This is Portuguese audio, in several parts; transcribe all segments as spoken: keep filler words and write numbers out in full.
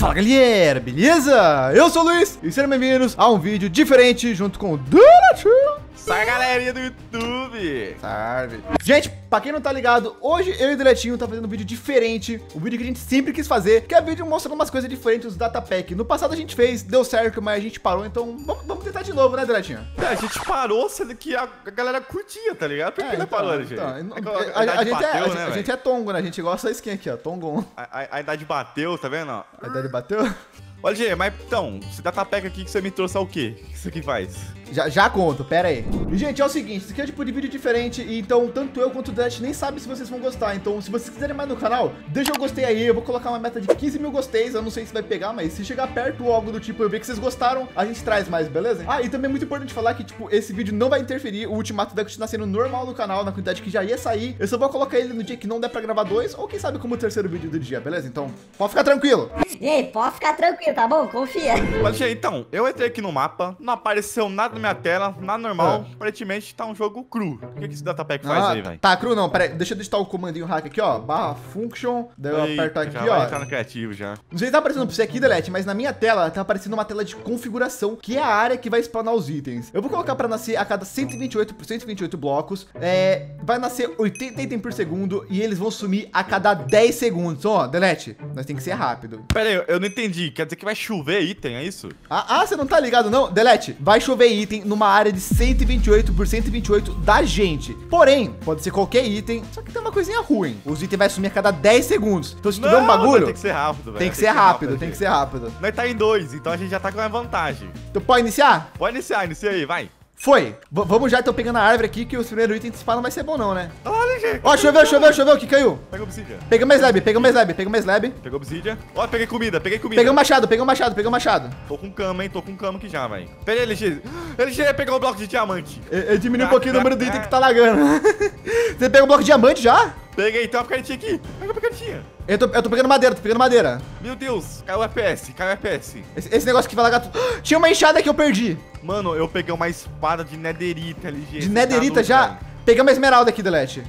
Fala galera, beleza? Eu sou o Luiz e sejam bem-vindos a um vídeo diferente junto com o Dletinho. Sai galerinha do YouTube! Sabe? Gente, pra quem não tá ligado, hoje eu e o Dletinho tá fazendo um vídeo diferente. Um vídeo que a gente sempre quis fazer, que é vídeo mostrando umas coisas diferentes dos DataPack. No passado a gente fez, deu certo, mas a gente parou. Então vamos, vamos tentar de novo, né, Dletinho? É, a gente parou sendo que a galera curtia, tá ligado? Por que é, então, parou, gente? Então, a, a, a, a, gente bateu, é, a, né, a gente é tongo, né? A gente gosta da skin aqui, ó. Tongo. A, a, a idade bateu, tá vendo? A idade bateu? Olha, Gê, mas então, esse DataPack aqui que você me trouxe é o quê? O que isso aqui faz? Já, já conto, pera aí. E, gente, é o seguinte, isso aqui é um tipo de vídeo diferente, então tanto eu quanto o Dlet nem sabe se vocês vão gostar. Então, se vocês quiserem mais no canal, deixa o gostei aí, eu vou colocar uma meta de quinze mil gosteis, eu não sei se vai pegar, mas se chegar perto ou algo do tipo, eu ver que vocês gostaram, a gente traz mais, beleza? Ah, e também é muito importante falar que, tipo, esse vídeo não vai interferir, o Ultimato vai continuar sendo normal no canal, na quantidade que já ia sair, eu só vou colocar ele no dia que não der pra gravar dois, ou quem sabe como o terceiro vídeo do dia, beleza? Então, pode ficar tranquilo. Ei, pode ficar tranquilo. Tá bom? Confia. Mas, gente, então, eu entrei aqui no mapa, não apareceu nada na minha tela, nada normal. É. Aparentemente tá um jogo cru. O que, que esse DataPack faz ah, aí, velho? Tá cru não, peraí. Deixa eu digitar o comandinho hack aqui, ó. Barra function. Daí eu Eita, aperto aqui, já ó. Tá no criativo já. Não sei se tá aparecendo pra você aqui, Delete, mas na minha tela tá aparecendo uma tela de configuração, que é a área que vai spawnar os itens. Eu vou colocar pra nascer a cada cento e vinte e oito por cento, cento e vinte e oito blocos. É, vai nascer oitenta itens por segundo e eles vão sumir a cada dez segundos. Ó, Delete, nós tem que ser rápido. Peraí, eu não entendi. Quer dizer que vai chover item, é isso? Ah, ah, você não tá ligado não? Delete, vai chover item numa área de cento e vinte e oito por cento, cento e vinte e oito da gente. Porém, pode ser qualquer item, só que tem uma coisinha ruim. Os itens vai sumir a cada dez segundos. Então se tu não, der um bagulho... tem que ser rápido, velho. Tem que ser rápido, tem que ser rápido. Nós tá em dois, então a gente já tá com uma vantagem. Então pode iniciar? Pode iniciar, inicia aí, vai. Foi. V vamos já, então, pegando a árvore aqui, que os primeiros itens de spawn não vai ser bom, não, né? Olha, gente. Ó, choveu, choveu, choveu. O que caiu? Pegou obsidian. Pegou mais slab, pegou mais slab, pegou mais slab. Pegou obsidian. Ó, peguei comida, peguei comida. Peguei um machado, peguei um machado, peguei um machado. Tô com cama, hein? Tô com cama aqui já, velho. Pera aí, L G. L G ia pegar um bloco de diamante. Eu, eu diminui ah, um pouquinho ah, o número do item ah. que tá lagando. Você pegou um bloco de diamante já? Peguei, então, a picaretinha aqui. Pega a picaretinha. Eu tô, eu tô pegando madeira, tô pegando madeira. Meu Deus, caiu o F P S, caiu o F P S. Esse, esse negócio que vai lagar... Tinha uma enxada que eu perdi. Mano, eu peguei uma espada de nederita, L G. De nederita já? Peguei uma esmeralda aqui, Delete.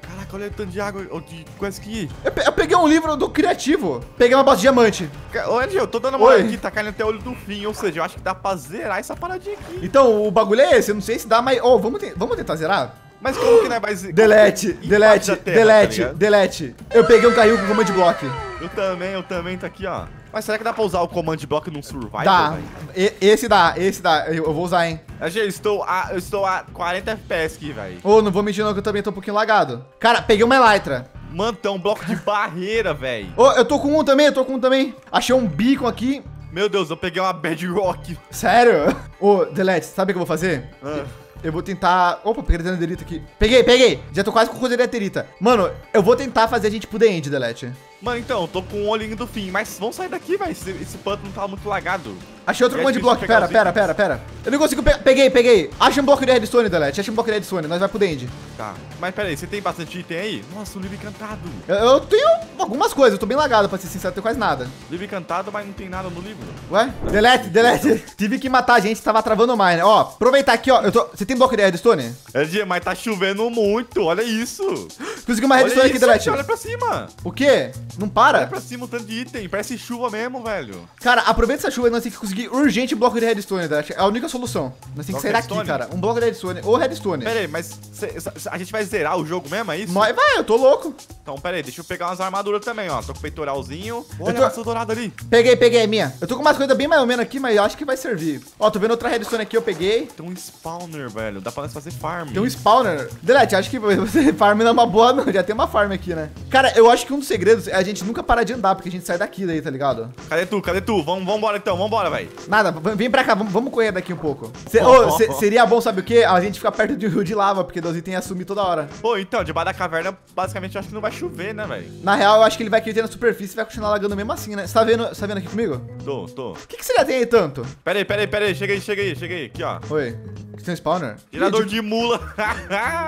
Caraca, olha o tanto de água, de coisa que... Eu, pe eu peguei um livro do criativo. Peguei uma bosta de diamante. Ô, L G, eu tô dando uma olhada aqui, tá caindo até o olho do fim. Ou seja, eu acho que dá pra zerar essa paradinha aqui. Então, o bagulho é esse, eu não sei se dá, mas... Ô, oh, vamos, te vamos tentar zerar? Mas como que não é mais... Delete, delete, delete, delete. Eu peguei um carrinho com command block. Eu também, eu também, tá aqui, ó. Mas será que dá pra usar o command block num survival? Dá, e, esse dá, esse dá. Eu, eu vou usar, hein. Eu estou a, eu estou a quarenta F P S aqui, velho. Ô, oh, não vou mentir não, que eu também tô um pouquinho lagado. Cara, peguei uma elytra. Mano, tá um bloco de barreira, velho. Ô, oh, eu tô com um também, eu tô com um também. Achei um beacon aqui. Meu Deus, eu peguei uma bedrock. Sério? Ô, oh, Delete, sabe o que eu vou fazer? Ah. Eu vou tentar... Opa, peguei a nederita aqui. Peguei, peguei. Já tô quase com coisa de nederita. Mano, eu vou tentar fazer a gente pro The End, Delete. Mano, então, tô com o olhinho do fim. Mas vamos sair daqui, velho. Esse, esse pântano tá muito lagado. Achei outro command block. Pera, pera, pera, pera. Eu não consigo... Pe peguei, peguei. Acha um bloco de redstone, Delete. Acha um bloco de redstone. Nós vai pro The End. Tá. Mas pera aí, você tem bastante item aí? Nossa, um livro encantado. Eu, eu tenho algumas coisas. Eu tô bem lagado, pra ser sincero. Eu tenho quase nada. Livro encantado, mas não tem nada no livro. Ué? Delete, Delete. Tive que matar a gente. Tava travando o mine. Ó, aproveitar aqui, ó. Eu tô... Você tem bloco de redstone? L G, mas tá chovendo muito, olha isso. Consegui uma redstone aqui, Delete. Olha pra cima. O quê? Não para? Olha pra cima o tanto de item, parece chuva mesmo, velho. Cara, aproveita essa chuva e nós temos que conseguir urgente bloco de redstone, Delete. É a única solução. Nós temos que sair daqui, cara. Um bloco de redstone ou redstone. Pera aí, mas cê, a gente vai zerar o jogo mesmo, é isso? Vai, vai, eu tô louco. Então, pera aí, deixa eu pegar umas armaduras também, ó. Tô com o peitoralzinho. Olha tô... a maçã dourada ali. Peguei, peguei, é minha. Eu tô com umas coisas bem mais ou menos aqui, mas acho que vai servir. Ó, tô vendo outra redstone aqui, eu peguei. Tem um spawner, velho. Dá pra nós fazer farm. Tem um spawner. Delete, acho que você farm não é uma boa, não. Já tem uma farm aqui, né? Cara, eu acho que um dos segredos é a gente nunca parar de andar, porque a gente sai daqui daí, tá ligado? Cadê tu? Cadê tu? Vamos, vambora então, vambora, velho. Nada, vem pra cá, vamos, vamos correr daqui um pouco. Se, oh, se, seria bom, sabe o quê? A gente ficar perto de um rio de lava, porque Deus tem a sumir toda hora. Pô, então, debaixo da caverna, basicamente, eu acho que não vai chover, né, velho? Na real, eu acho que ele vai querer na superfície e vai continuar lagando mesmo assim, né? Você tá vendo, você tá vendo aqui comigo? Tô, tô. O que, que você já tem aí tanto? Pera aí, pera aí, pera aí. Chega aí, chega aí, chega aí. Aqui, ó. Oi. Tem um spawner? Gerador de mula.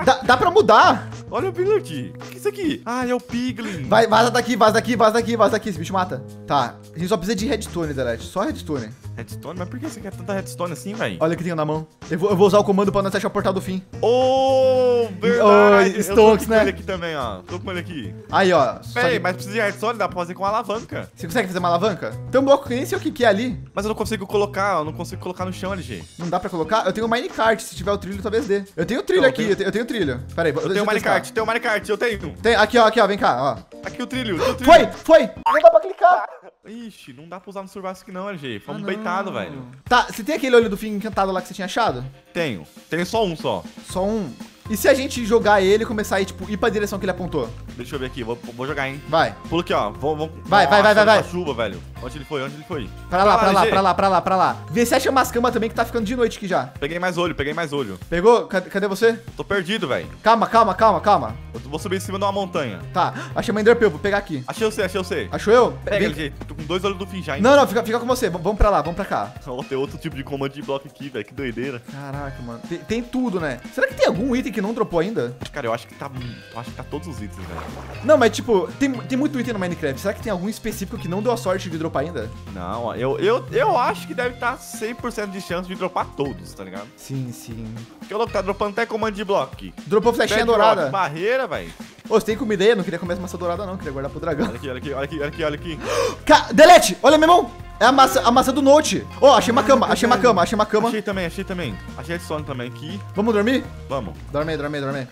dá, dá pra mudar. Olha o Piglin aqui. O que é isso aqui? Ah, é o Piglin. Vai, vaza daqui, vaza daqui, vaza daqui, vaza daqui. Esse bicho mata. Tá, a gente só precisa de redstone, Delete. Só redstone. Redstone? Mas por que você quer tanta redstone assim, velho? Olha o que tem na mão. Eu vou, eu vou usar o comando pra nós achar o portal do fim. Ô, oh, verdade! Oh, Stokes, né? Eu tô com ele aqui também, ó. Tô com ele aqui. Aí, ó. Peraí, que... mas precisa de redstone, dá pra fazer com uma alavanca. Você consegue fazer uma alavanca? Tem um bloco que nem sei o que que é ali. Mas eu não consigo colocar, eu não consigo colocar no chão, L G. Não dá pra colocar? Eu tenho minecart, se tiver o trilho, talvez dê. Eu tenho trilho não, aqui, eu tenho, eu tenho trilho. Peraí, eu tenho minecart, eu tenho minecart, eu tenho. Tem, aqui, ó, aqui, ó, vem cá, ó. Aqui o trilho, o trilho. Foi, foi! Não dá pra clicar. Ixi, não dá pra usar no Survival aqui não, L G. Fomos ah, beitados, velho. Tá, você tem aquele olho do fim encantado lá que você tinha achado? Tenho. Tenho só um só. Só um? E se a gente jogar ele e começar a ir, tipo, ir pra direção que ele apontou? Deixa eu ver aqui, vou, vou jogar, hein? Vai. Pula aqui, ó. Vou, vou... Vai, nossa, vai, vai, vai, vai. Chuva, velho. Onde ele foi? Onde ele foi? Pra lá, pra lá, pra lá, pra lá, pra lá. Vê se acha umas camas também que tá ficando de noite aqui já. Peguei mais olho, peguei mais olho. Pegou? Cadê você? Tô perdido, velho. Calma, calma, calma, calma. Eu vou subir em cima de uma montanha. Tá, achei uma enderpearl, vou pegar aqui. Achei você, achei você. Achou eu? Pega, L G. Tô com dois olhos do fim já, hein? Não, não, fica, fica com você. V vamos pra lá, vamos pra cá. Ó, tem outro tipo de comando de bloco aqui, velho. Que doideira. Caraca, mano. Tem, tem tudo, né? Será que tem algum item que não dropou ainda? Cara, eu acho que tá. Eu acho que tá todos os itens, velho. Não, mas tipo, tem, tem muito item no Minecraft. Será que tem algum específico que não deu a sorte de dropar ainda? Não, eu, eu, eu acho que deve estar cem por cento de chance de dropar todos, tá ligado? Sim, sim. Porque o louco tá dropando até comando de bloco aqui. Dropou flechinha dourada. Barreira, velho. Ô, você tem comida aí? Eu não queria comer essa maçã dourada, não. Eu queria guardar pro dragão. Olha aqui, olha aqui, olha aqui, olha aqui, olha aqui. Ca... Delete! Olha, meu irmão! É a maçã, a maçã do Note. Ó, oh, achei uma cama, achei uma cama, achei uma cama. Achei também, achei também. Achei de sono também aqui. Vamos dormir? Vamos. Dorme aí, dorme aí, dorme aí.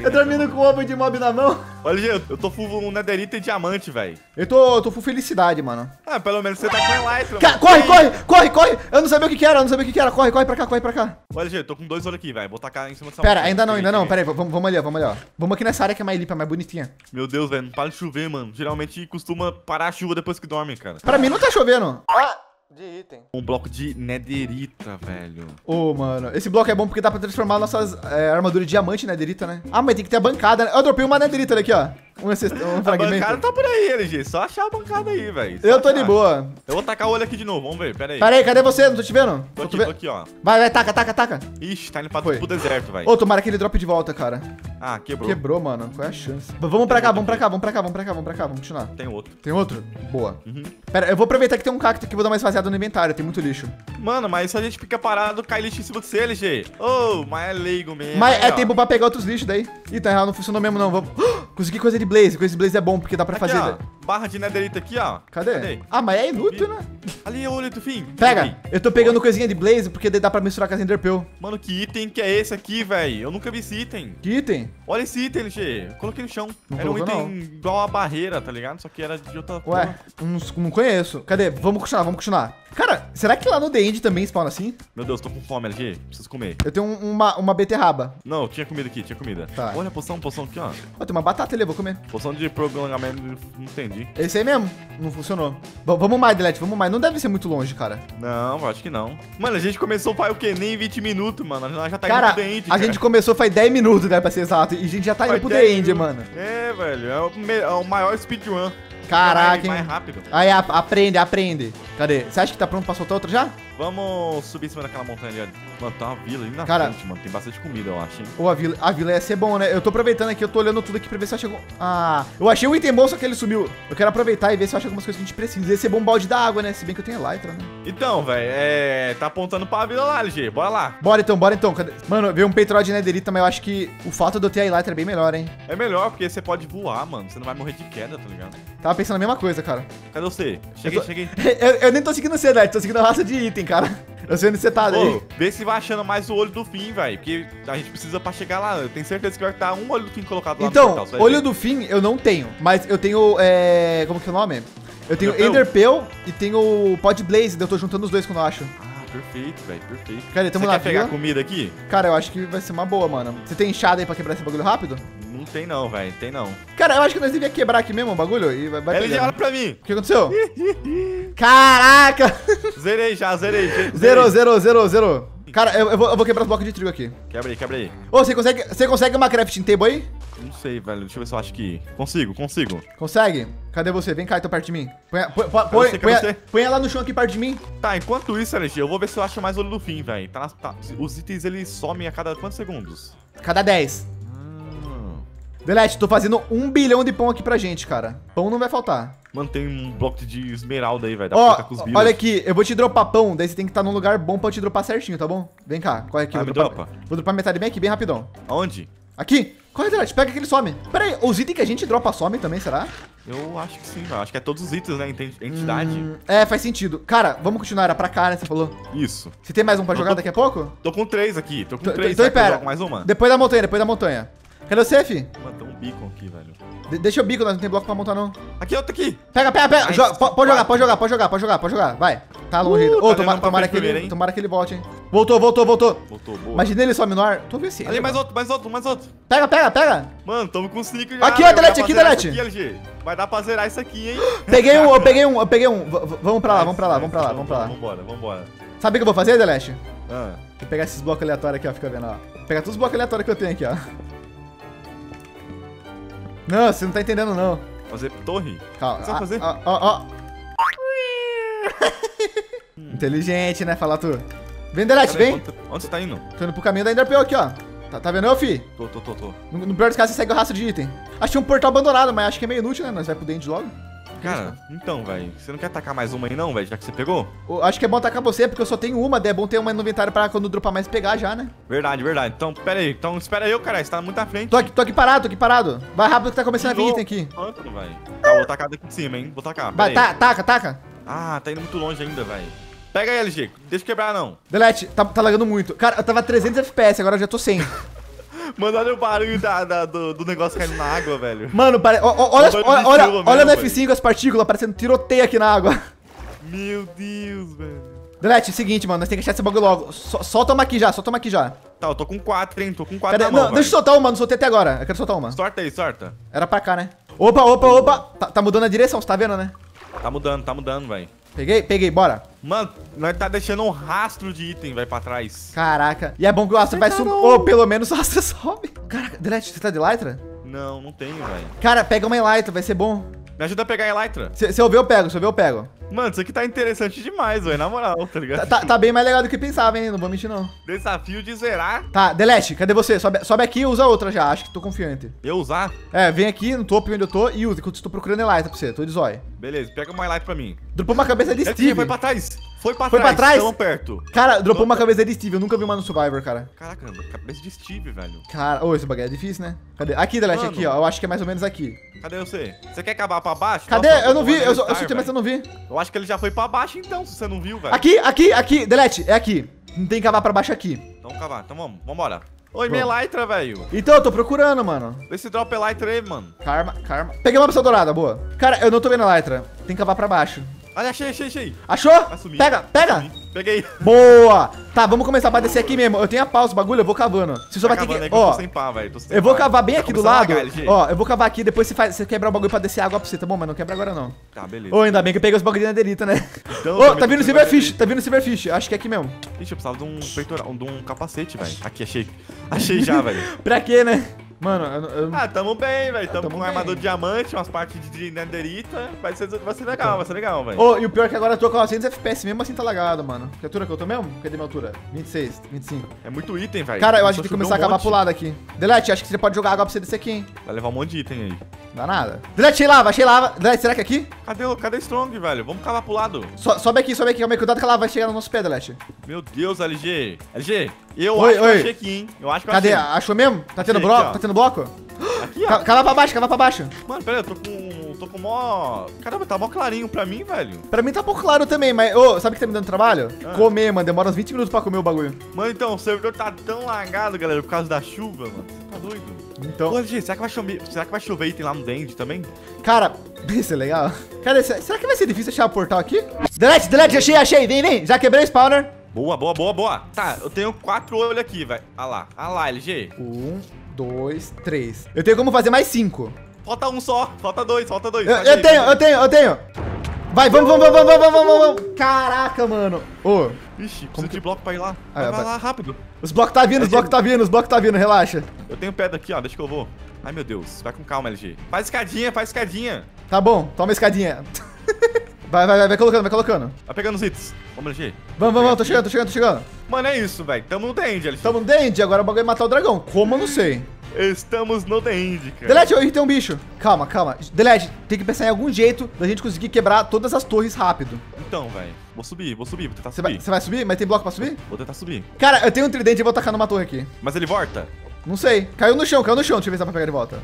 Eu dormindo com o ovo de mob na mão. Olha, gente, eu tô full um netherita e diamante, velho. Eu tô, tô full felicidade, mano. Ah, pelo menos você tá com elytra. Ca mano. Corre, corre, corre, corre. Eu não sabia o que que era, eu não sabia o que que era. Corre, corre pra cá, corre pra cá. Olha, gente, eu tô com dois olhos aqui, velho. Vou tacar em cima dessa. Pera, ainda não, ainda não. Pera aí, vamos, vamos ali, ó, vamos ali, ó. Vamos aqui nessa área que é mais limpa, mais bonitinha. Meu Deus, velho, não para de chover, mano. Geralmente costuma parar a chuva depois que dorme, cara. Pra mim não tá chovendo. Ah, de item. Um bloco de nederita, velho. Ô, oh, mano, esse bloco é bom porque dá pra transformar nossas é, armaduras de diamante em nederita, né? Ah, mas tem que ter a bancada, né? Eu dropei uma nederita daqui, ó. Um, um fragmento. A bancada tá por aí, L G. Só achar a bancada aí, velho. Eu tô achar. De boa. Eu vou tacar o olho aqui de novo, vamos ver, pera aí. Pera aí, cadê você? Não tô te vendo? Tô aqui, tô, tô aqui, ó. Vai, vai, taca, taca, taca. Ixi, tá indo pra pro deserto, velho. Ô, oh, tomara que ele drop de volta, cara. Ah, quebrou. Quebrou, mano. Qual é a chance? Vamos pra cá, vamos pra cá, vamos pra cá, vamos pra cá, vamos pra cá, vamos continuar. Tem outro. Tem outro? Boa. Uhum. Pera, eu vou aproveitar que tem um cacto que eu vou dar mais vaziada no inventário, tem muito lixo. Mano, mas se a gente fica parado, cai lixo em cima do você, L G. Ô, oh, mas é leigo mesmo. Mas é ó. Tempo pra pegar outros lixos daí. Ih, tá errado, não funcionou mesmo não, vamos... Consegui coisa de blaze, coisa de blaze é bom, porque dá pra aqui, fazer... Ó, barra de netherita aqui, ó. Cadê? Cadê? Ah, mas é inútil, né? Ali é o olho do fim. Pega, aqui. Eu tô pegando coisinha de blaze, porque daí dá pra misturar com as enderpearl. Mano, que item que é esse aqui, velho? Eu nunca vi esse item. Que item? Olha esse item, L G. Coloquei no chão. Não era um item não. Igual a barreira, tá ligado? Só que era de outra coisa. Ué, não, não conheço. Cadê? Vamos continuar, vamos continuar. Cara, será que lá no The End também spawna assim? Meu Deus, tô com fome, L G. Preciso comer. Eu tenho um, uma, uma beterraba. Não, tinha comida aqui, tinha comida. Tá. Olha a poção, poção aqui, ó. Ó, tem uma batata ali, eu vou comer. Poção de prolongamento, não entendi. Esse aí mesmo, não funcionou. V vamos mais, Delete, vamos mais. Não deve ser muito longe, cara. Não, acho que não. Mano, a gente começou faz o quê? Nem vinte minutos, mano. A gente já tá cara, indo pro The End, a cara. gente começou faz dez minutos, né, pra ser exato. E a gente já tá faz indo pro The End, mano. É, velho, é o, é o maior speedrun. Caraca, hein? Mais rápido. Aí, aprende, aprende. Cadê? Você acha que tá pronto pra soltar outra já? Vamos subir em cima daquela montanha ali, ó. Mano, tá uma vila ali na cara, frente, mano. Tem bastante comida, eu acho, hein? Ô, a vila, a vila ia ser bom, né? Eu tô aproveitando aqui, eu tô olhando tudo aqui pra ver se eu acho algum... Ah, eu achei o item bom, só que ele sumiu. Eu quero aproveitar e ver se eu acho algumas coisas que a gente precisa. Esse é bom balde da água, né? Se bem que eu tenho elytra, né? Então, velho, é... tá apontando pra vila lá, L G. Bora lá. Bora então, bora então. Cadê? Mano, veio um petróleo de netherita, mas eu acho que o fato de eu ter a elytra é bem melhor, hein? É melhor, porque você pode voar, mano. Você não vai morrer de queda, tá ligado? Tava pensando a mesma coisa, cara. Cadê você? Cheguei, eu tô... cheguei. eu, eu nem tô seguindo você, Dad. Tô seguindo a raça de item, cara. Eu sei onde você tá, Dad. Vê se vai achando mais o olho do fim, velho. Porque a gente precisa pra chegar lá. Eu tenho certeza que vai estar um olho do fim colocado lá então, no portal. Então, olho ver. do fim eu não tenho. Mas eu tenho, é... como que é o nome? Eu tenho enderpearl e tenho pod blaze. Eu tô juntando os dois quando eu acho. Ah, perfeito, velho. Perfeito. Cadê? Tamo você lá, quer pegar comida aqui? Cara, eu acho que vai ser uma boa, mano. Você tem enxada aí pra quebrar esse bagulho rápido? Não tem não, velho. Tem não. Cara, eu acho que nós devíamos quebrar aqui mesmo o bagulho e vai bater. L G, olha pra mim. O que aconteceu? Caraca! Zerei já, zerei. zerei. Zero, zero, zero, zero. Cara, eu, eu, vou, eu vou quebrar os blocos de trigo aqui. Quebra aí, quebra aí. Ô, oh, você consegue, você consegue uma crafting table aí? Não sei, velho. Deixa eu ver se eu acho que... Consigo, consigo. Consegue? Cadê você? Vem cá, então, perto de mim. Põe, põe, põe, você, põe, põe, põe ela no chão aqui perto de mim. Tá, enquanto isso, L G, eu vou ver se eu acho mais olho do fim, velho. Tá, tá, os itens, eles somem a cada quantos segundos? Cada dez. Delete, tô fazendo um bilhão de pão aqui pra gente, cara. Pão não vai faltar. Mano, tem um bloco de esmeralda aí, velho. Ó, com os olha aqui, eu vou te dropar pão, daí você tem que estar num lugar bom pra eu te dropar certinho, tá bom? Vem cá, corre aqui. Ah, vou, dropar, dropa. vou dropar metade bem aqui, bem rapidão. Aonde? Aqui. Corre, Delete, pega que ele some. Pera aí, os itens que a gente dropa some também, será? Eu acho que sim, velho. Acho que é todos os itens, né? Entidade. Hum, é, faz sentido. Cara, vamos continuar. Era pra cá, né? Você falou. Isso. Você tem mais um pra eu jogar tô, daqui a pouco? Tô com três aqui. Tô com tô, três. Então, é, pera. Mais uma. Depois da montanha, depois da montanha. Cadê você, fi? Mano, tem um bico aqui, velho. De deixa o bico, nós não tem bloco pra montar, não. Aqui, outro aqui. Pega, pega, pega. Ai, Joga, pode vai. jogar, pode jogar, pode jogar, pode jogar, pode jogar. Vai. Tá longe ainda. Uh, Ô, tá tomara, tomara, primeiro, tomara que ele volte, hein. Voltou, voltou, voltou. Voltou, boa. Imagina ele só menor. Tô vendo assim. Ali, mais outro, mais outro, mais outro. Pega, pega, pega. Mano, tamo com cinco já. Aqui, ó, Delete, aqui, Delete. Aqui, L G. Vai dar pra zerar isso aqui, hein. Peguei um, eu peguei um, eu peguei um. V vamos pra lá, vamos pra lá, vamos pra lá, vamos pra lá. Vambora, vambora. Sabe o que eu vou fazer, Delete? Ah. Vou pegar esses blocos aleatórios aqui, ó. Fica vendo, ó. Pegar todos os blocos aleatórios que eu tenho aqui, ó. Não, você não tá entendendo, não. Fazer torre? Calma. Você vai fazer? Ó, ó, ó. Inteligente, né? Falar tu. Vem, Delete, vem. Onde, onde você tá indo? Tô indo pro caminho da Enderpearl aqui, ó. Tá, tá vendo eu, fi? Tô, tô, tô, tô. No, no pior dos casos, você segue o rastro de item. Achei um portal abandonado, mas acho que é meio inútil, né? Nós vai pro dente logo. Cara, então, velho. Você não quer atacar mais uma aí, não, velho? Já que você pegou? Eu acho que é bom atacar você, porque eu só tenho uma. Daí é bom ter uma no inventário pra quando dropar mais pegar já, né? Verdade, verdade. Então, pera aí. Então, espera aí, cara. Você tá muito à frente. Tô aqui, tô aqui parado, tô aqui parado. Vai rápido que tá começando Tirou. a vir item aqui. Quanto, velho? Tá, vou tacar daqui de cima, hein? Vou tacar. Vai, tá, taca, taca. Ah, tá indo muito longe ainda, velho. Pega aí, L G. Deixa eu quebrar, não. Delete, tá, tá lagando muito. Cara, eu tava trezentos F P S, agora eu já tô cem. Mano, olha o barulho da, da, do, do negócio caindo na água, velho. Mano, pare... o, o, olha, olha, olha, mesmo, olha no F cinco as partículas parecendo tiroteio aqui na água. Meu Deus, velho. Delete, é o seguinte, mano, nós temos que achar esse bagulho logo. Só, só toma aqui já, só toma aqui já. Tá, eu tô com quatro, hein, tô com quatro. Cadê? Na mão, Não, véio. deixa eu soltar uma, não soltei até agora. Eu quero soltar uma. Sorta aí, sorta. Era pra cá, né? Opa, opa, opa. Tá, tá mudando a direção, você tá vendo, né? Tá mudando, tá mudando, velho. Peguei, peguei, bora. Mano, nós tá deixando um rastro de item, vai pra trás. Caraca. E é bom que o rastro vai sumir. Ou pelo menos o rastro sobe. Caraca, Delete, você tá de elytra? Não, não tenho, velho. Cara, pega uma elytra, vai ser bom. Me ajuda a pegar a elytra. Se eu ver, eu pego, se eu ver, eu pego. Mano, isso aqui tá interessante demais, velho, na moral, tá ligado? Tá, tá, tá bem mais legal do que pensava, hein, não vou mentir, não. Desafio de zerar. Tá, Delete, cadê você? Sobe, sobe aqui e usa outra já, acho que tô confiante. Eu usar? É, vem aqui no topo onde eu tô e usa, enquanto eu tô procurando elytra pra você, tô de zóio. Beleza, pega uma elytra pra mim. Dropou uma cabeça de Steve. Foi pra trás. Foi pra foi trás, pra trás? Tão perto. Cara, dropou uma cabeça de Steve, eu nunca vi uma no Survivor, cara. Caraca, cabeça de Steve, velho. Cara, ô, esse bagulho é difícil, né? Cadê? Aqui, Delete, Mano. aqui, ó, eu acho que é mais ou menos aqui. Cadê você? Você quer acabar pra baixo? Cadê? Nossa, eu não vi, eu chutei, mas eu não vi. Eu acho que ele já foi pra baixo então, se você não viu, velho. Aqui, aqui, aqui, Delete, é aqui. Não tem que cavar pra baixo aqui. Então cavar, então vamos, vambora. Oi, minha elytra, velho. Então, eu tô procurando, mano. Vê se dropa elytra aí, mano. Karma, karma. Peguei uma pessoa dourada, boa. Cara, eu não tô vendo elytra. Tem que cavar pra baixo. Olha, achei, achei, achei. Achou? Assumi. Pega, pega. Assumi. Peguei. Boa. Tá, vamos começar a descer aqui mesmo. Eu tenho a pau, os bagulho, eu vou cavando. Você só vai ter que... É que ó, eu tô sem pá, velho. Eu vou cavar bem tá aqui do lado. Largar, ó, eu vou cavar aqui, depois você, faz, você quebrar o bagulho pra descer água pra você, tá bom? Mas não quebra agora, não. Tá, beleza. Ô, oh, ainda bem que eu peguei os bagulho na delita, né? Então, oh, tá vindo o Silverfish, tá vindo o Silverfish. Acho que é aqui mesmo. Ixi, eu precisava de um peitoral, de um capacete, velho. Aqui, achei. Achei já, velho. Pra quê, né? Mano, eu, eu... Ah, tamo bem, velho. Tamo, tamo com um armador de diamante, umas partes de netherita. Vai ser, vai ser legal, vai ser legal, velho. Ô, oh, e o pior é que agora eu tô com novecentos F P S mesmo assim tá lagado, mano. Que altura que eu tô mesmo? Cadê minha altura? vinte e seis, vinte e cinco. É muito item, velho. Cara, eu acho que tem que começar um a acabar pro lado aqui. Delete, acho que você pode jogar água pra você descer aqui, hein? Vai levar um monte de item aí. Dá nada. Delete, achei lava, achei lava. Delete, será que é aqui? Cadê o cadê Strong, velho? Vamos cavar pro lado. So, sobe aqui, sobe aqui. Calma aí, cuidado que ela vai chegar no nosso pé, Delete. Meu Deus, L G. L G, eu oi, acho oi. que eu achei aqui, hein? Eu acho que eu Cadê? Achei. Achou mesmo? Tá tendo bloco? Tá tendo bloco? Aqui, ó. Cava pra baixo, cava pra baixo. Mano, pera aí, eu tô com. tô com mó. Caramba, tá mó clarinho pra mim, velho. Pra mim tá pouco claro também, mas. Ô, sabe o que tá me dando trabalho? Ah. Comer, mano. Demora uns vinte minutos pra comer o bagulho. Mano, então, o servidor tá tão lagado, galera, por causa da chuva, mano. Você tá doido? Então. Ô, L G, será que vai chover? Será que vai chover item lá no The End também? Cara, isso é legal. Cara, será que vai ser difícil achar o portal aqui? Delete, delete, achei, achei. Vem, vem. Já quebrei o spawner. Boa, boa, boa, boa. Tá, eu tenho quatro olhos aqui, velho. Ah lá, ah lá, L G. Um. Dois, três. Eu tenho como fazer mais cinco. Falta um só. Falta dois, falta dois. Eu, eu aí, tenho, eu tenho, eu tenho. Vai, vamos, vamos, vamos, vamos, vamos, vamos. Caraca, mano. Ô. Oh. Ixi, como que de bloco pra ir lá? Ah, vai, vai, vai lá, rápido. Os blocos tá vindo, os blocos tá vindo, os blocos tá vindo, relaxa. Eu tenho pedra aqui, ó, deixa que eu vou. Ai, meu Deus. Vai com calma, L G. Faz escadinha, faz escadinha. Tá bom, toma escadinha. Vai, vai, vai, vai colocando, vai colocando. Vai pegando os hits. Vamos, L G. Vamos, vamos, tô chegando, tô chegando, tô chegando. Mano, é isso, velho. Tamo no The End, L G. Tamo no The End, agora o bagulho é matar o dragão. Como eu não sei. Estamos no The End, cara. Delete, hoje tem um bicho. Calma, calma. Delete, tem que pensar em algum jeito da gente conseguir quebrar todas as torres rápido. Então, velho. Vou subir, vou subir, vou tentar subir. Você vai, você vai subir? Mas tem bloco pra subir? Vou tentar subir. Cara, eu tenho um tridente e vou tacar numa torre aqui. Mas ele volta? Não sei. Caiu no chão, caiu no chão. Deixa eu ver se dá pra pegar de volta.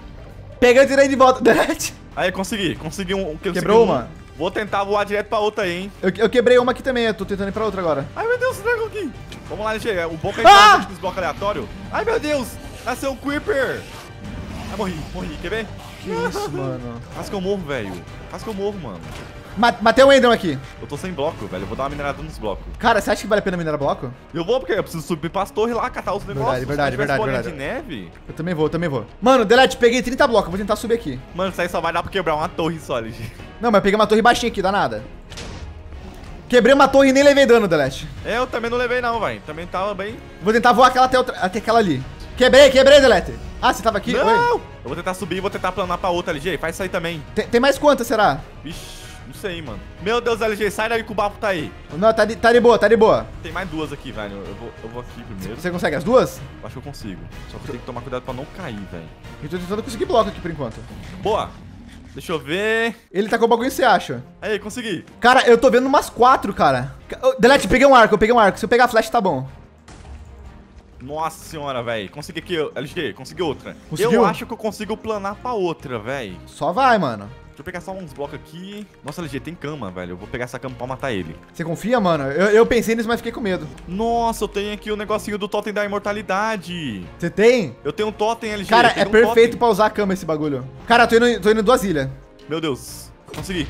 Peguei o tridente de volta, Delete. Aí, consegui. Consegui um... um Quebrou um. uma. Vou tentar voar direto pra outra aí, hein. Eu, eu quebrei uma aqui também, eu tô tentando ir pra outra agora. Ai, meu Deus, dragão aqui. Vamos lá, G. O bom que a gente ah! faz bloco aleatório. Ai, meu Deus. Nasceu um Creeper! Ah, morri, morri, quer ver? Que isso, mano? Quase que eu morro, velho. Quase que eu morro, mano. Matei um Enderman aqui. Eu tô sem bloco, velho. Eu vou dar uma minerada nos blocos. Cara, você acha que vale a pena minerar bloco? Eu vou, porque eu preciso subir pras torres lá, catar os negócios. Verdade, verdade, verdade, verdade. De neve. Eu também vou, eu também vou. Mano, Delete, peguei trinta blocos. Vou tentar subir aqui. Mano, isso aí só vai dar pra quebrar uma torre só, L G. Não, mas eu peguei uma torre baixinha aqui, dá nada. Quebrei uma torre e nem levei dano, Delete. É, eu também não levei não, velho. Também tava bem. Vou tentar voar aquela até, outra, até aquela ali. Quebrei, quebrei, Delete. Ah, você tava aqui? Não! Oi. Eu vou tentar subir e vou tentar planar pra outra, L G. Faz isso aí também. Tem, tem mais quantas, será? Ixi, não sei, mano. Meu Deus, L G, sai daí que o bafo tá aí. Não, tá de, tá de boa, tá de boa. Tem mais duas aqui, velho. Eu vou, eu vou aqui primeiro. Você consegue as duas? Acho que eu consigo. Só que eu tenho que tomar cuidado pra não cair, velho. Eu tô tentando conseguir bloco aqui por enquanto. Boa. Deixa eu ver. Ele tá com o bagulho, você acha? Aí, consegui. Cara, eu tô vendo umas quatro, cara. Delete, peguei um arco, eu peguei um arco. Se eu pegar a flecha, tá bom. Nossa senhora, velho. Consegui aqui, L G. Consegui outra. Conseguiu? Eu acho que eu consigo planar pra outra, velho. Só vai, mano. Deixa eu pegar só uns blocos aqui. Nossa, L G, tem cama, velho. Eu vou pegar essa cama pra matar ele. Você confia, mano? Eu, eu pensei nisso, mas fiquei com medo. Nossa, eu tenho aqui o negocinho do totem da imortalidade. Você tem? Eu tenho um totem, L G. Cara, é um perfeito totem pra usar a cama esse bagulho. Cara, eu tô indo, tô indo em duas ilhas. Meu Deus. Consegui.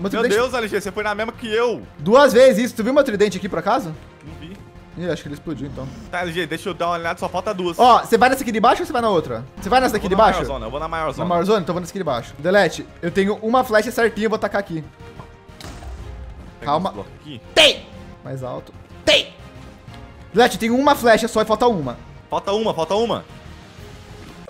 Meu, meu Deus, L G, você foi na mesma que eu. Duas vezes isso. Tu viu meu tridente aqui, por acaso? Não vi. Ih, acho que ele explodiu, então. Tá, L G, deixa eu dar uma olhada, só falta duas. Ó, você vai nessa aqui de baixo ou você vai na outra? Você vai nessa aqui de baixo? Zona, eu vou na maior zona. Na maior zona? Então eu vou nessa aqui de baixo. Delete, eu tenho uma flecha certinha, eu vou tacar aqui. Calma. Aqui. Tem! Mais alto. Tem! Delete, eu tenho uma flecha só e falta uma. Falta uma, falta uma.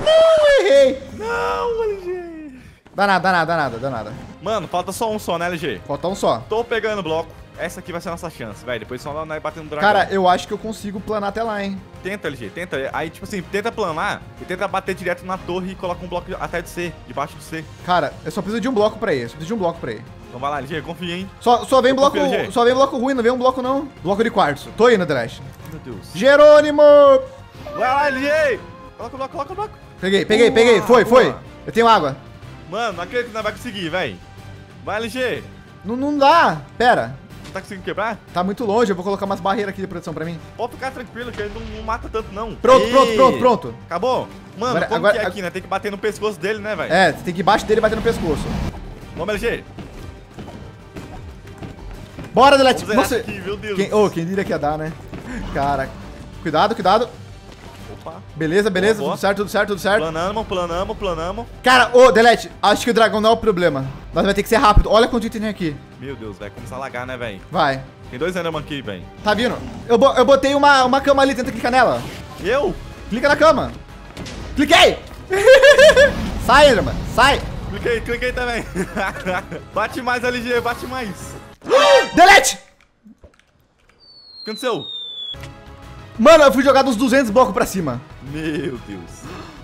Não, errei! Não, L G. Dá nada, dá nada, dá nada, dá nada. Mano, falta só um só, né, L G? Falta um só. Tô pegando bloco. Essa aqui vai ser a nossa chance, velho. Depois só nós batendo no dragão. Cara, eu acho que eu consigo planar até lá, hein? Tenta, L G, tenta. Aí, tipo assim, tenta planar e tenta bater direto na torre e coloca um bloco atrás do C, debaixo do C. Cara, eu só preciso de um bloco pra ir. Eu só preciso de um bloco pra ir. Então vai lá, L G, confia, hein? Só, só, vem bloco, confio, só vem bloco ruim, não vem um bloco, não. Bloco de quartzo. Tô indo, Drash. Meu Deus. Jerônimo! Vai lá, L G! Coloca o bloco, coloca o bloco. Peguei, peguei, peguei. Foi, foi. Eu tenho água. Mano, não acredito que nós vai conseguir, velho. Vai, L G. Não, não dá. Pera. Tá conseguindo quebrar? Tá muito longe, eu vou colocar umas barreiras aqui de proteção pra mim. Pode ficar tranquilo que ele não, não mata tanto, não. Pronto, Ei. pronto, pronto, pronto. Acabou? Mano, agora, como agora, que é agora... aqui, né? Tem que bater no pescoço dele, né, velho? É, tem que ir embaixo dele e bater no pescoço. Vamos, L G. Bora, Delete. Nossa, aqui, meu Deus. Quem, oh, quem diria que ia dar, né? Cara, cuidado, cuidado. Opa. Beleza, beleza, boa, tudo boa. certo, tudo certo, tudo certo. Planamos, planamos, planamos. Cara, ô, oh, Delete, acho que o dragão não é o problema. Nós vai ter que ser rápido. Olha quanto item tem aqui. Meu Deus, vai começar a lagar, né, velho? Vai. Tem dois Enderman aqui, velho. Tá vindo. Eu, bo eu botei uma, uma cama ali, tenta clicar nela. Eu? Clica na cama. Cliquei! Sai, Enderman, sai. Cliquei, cliquei também. Bate mais, L G, bate mais. Delete! O que aconteceu? Mano, eu fui jogar dos duzentos blocos pra cima. Meu Deus.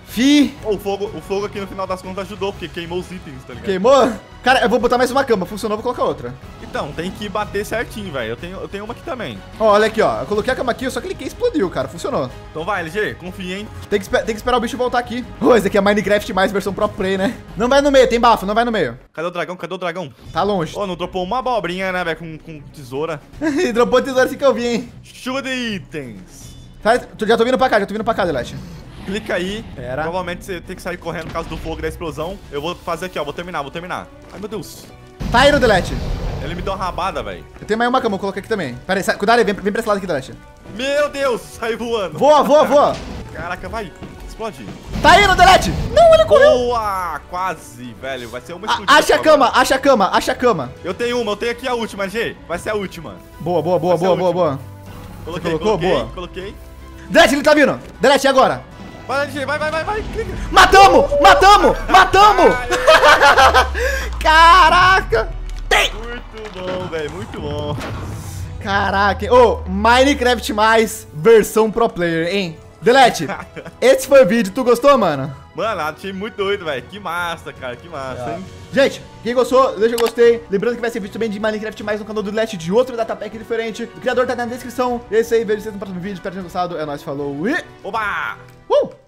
Fi. Oh, o, fogo, o fogo aqui no final das contas ajudou, porque queimou os itens, tá ligado? Queimou? Cara, eu vou botar mais uma cama. Funcionou, vou colocar outra. Então, tem que bater certinho, velho. Eu tenho, eu tenho uma aqui também. Ó, olha aqui, ó. Eu coloquei a cama aqui, eu só cliquei e explodiu, cara. Funcionou. Então vai, L G. Confia, hein? Tem que, tem que esperar o bicho voltar aqui. Oh, esse aqui é Minecraft mais versão Pro Play, né? Não vai no meio, tem bafo, não vai no meio. Cadê o dragão? Cadê o dragão? Tá longe. Oh, não dropou uma abobrinha, né, velho? Com, com tesoura. Dropou tesoura assim que eu vi, hein? Chuva de itens. Tá, já tô vindo pra cá, já tô vindo pra cá, Delete. Clica aí. Pera. Provavelmente você tem que sair correndo por causa do fogo e da explosão. Eu vou fazer aqui, ó. Vou terminar, vou terminar. Ai, meu Deus. Tá indo, Delete. Ele me deu uma rabada, velho. Eu tenho mais uma cama, eu coloquei aqui também. Pera aí, sai. Cuidado aí, vem, vem pra esse lado aqui, Delete. Meu Deus, saiu voando. Voa, voa, voa. Caraca, vai. Explode. Tá indo, Delete. Não, ele correu. Boa, quase, velho. Vai ser uma explodida. Acha a cama, agora. acha a cama, acha a cama. Eu tenho uma, eu tenho aqui a última, G. Vai ser a última. Boa, boa, boa, boa, boa, boa. Coloquei, você colocou? Coloquei, boa. Coloquei. Delete, ele tá vindo. Delete, agora. Vai, L G, vai, vai, vai, vai. Matamos, uh, matamos, uh, matamos. Caraca. Tem. Muito bom, velho, muito bom. Caraca. Ô, oh, Minecraft mais versão Pro Player, hein? Delete, esse foi o vídeo. Tu gostou, mano? Mano, achei muito doido, velho. Que massa, cara. Que massa, é. hein? Gente, quem gostou, deixa o gostei. Lembrando que vai ser vídeo também de Minecraft mais no canal do Dletinho de outro DataPack diferente. O criador tá na descrição. E é isso aí. Vejo vocês no próximo vídeo. Espero que tenham gostado. É nóis, falou e... Oba! Uh!